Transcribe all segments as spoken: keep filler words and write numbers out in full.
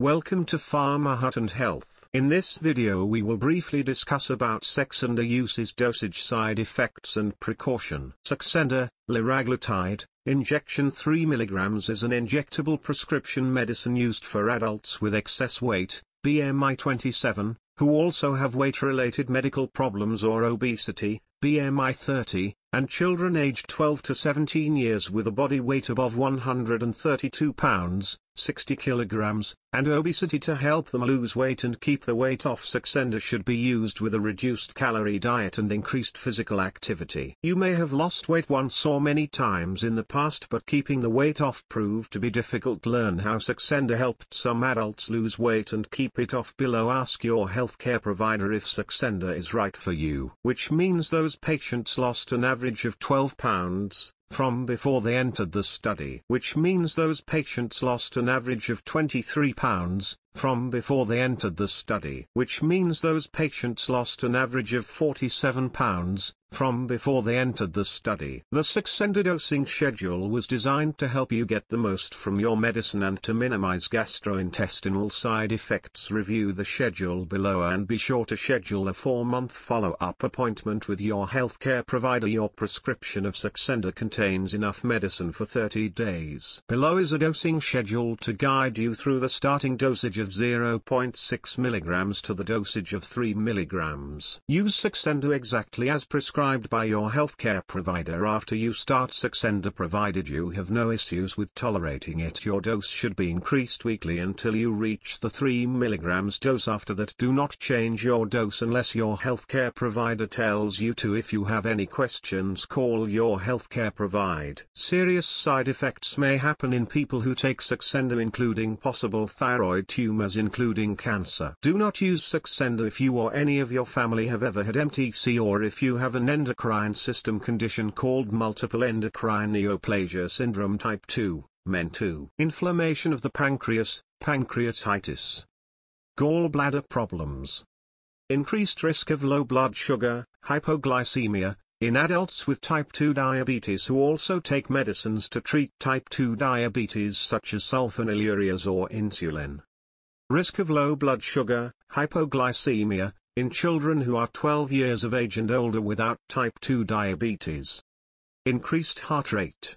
Welcome to Pharma Hut and Health. In this video we will briefly discuss about Saxenda uses, dosage, side effects and precaution. Saxenda, liraglutide, injection three milligrams, is an injectable prescription medicine used for adults with excess weight, B M I twenty-seven, who also have weight-related medical problems or obesity, B M I thirty, and children aged twelve to seventeen years with a body weight above one hundred thirty-two pounds, sixty kilograms, and obesity. To help them lose weight and keep the weight off, Saxenda should be used with a reduced calorie diet and increased physical activity. You may have lost weight once or many times in the past, but keeping the weight off proved to be difficult. Learn how Saxenda helped some adults lose weight and keep it off below. Ask your healthcare provider if Saxenda is right for you, which means those patients lost an average of twelve pounds from before they entered the study, which means those patients lost an average of twenty-three pounds from before they entered the study, which means those patients lost an average of forty-seven pounds from before they entered the study. The Saxenda dosing schedule was designed to help you get the most from your medicine and to minimize gastrointestinal side effects. Review the schedule below and be sure to schedule a four-month follow-up appointment with your healthcare provider. Your prescription of Saxenda contains enough medicine for thirty days. Below is a dosing schedule to guide you through the starting dosage of zero point six milligrams to the dosage of three milligrams. Use Saxenda exactly as prescribed by your healthcare provider. After you start Saxenda, provided you have no issues with tolerating it, your dose should be increased weekly until you reach the three milligrams dose. After that, do not change your dose unless your healthcare provider tells you to. If you have any questions, call your healthcare provider. Serious side effects may happen in people who take Saxenda, including possible thyroid tumors, including cancer. Do not use Saxenda if you or any of your family have ever had M T C, or if you have an endocrine system condition called multiple endocrine neoplasia syndrome type two, M E N two. Inflammation of the pancreas, pancreatitis. Gallbladder problems. Increased risk of low blood sugar, hypoglycemia, in adults with type two diabetes who also take medicines to treat type two diabetes such as sulfonylureas or insulin. Risk of low blood sugar, hypoglycemia, in children who are twelve years of age and older without type two diabetes. Increased heart rate.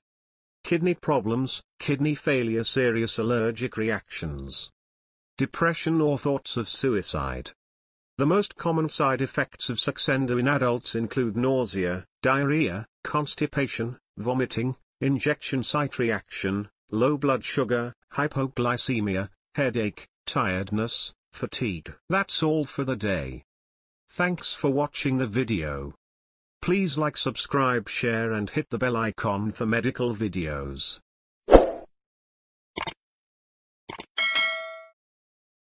Kidney problems, kidney failure, serious allergic reactions. Depression or thoughts of suicide. The most common side effects of Saxenda in adults include nausea, diarrhea, constipation, vomiting, injection site reaction, low blood sugar, hypoglycemia, headache, tiredness, fatigue. That's all for the day. Thanks for watching the video. Please like, subscribe, share and hit the bell icon for medical videos.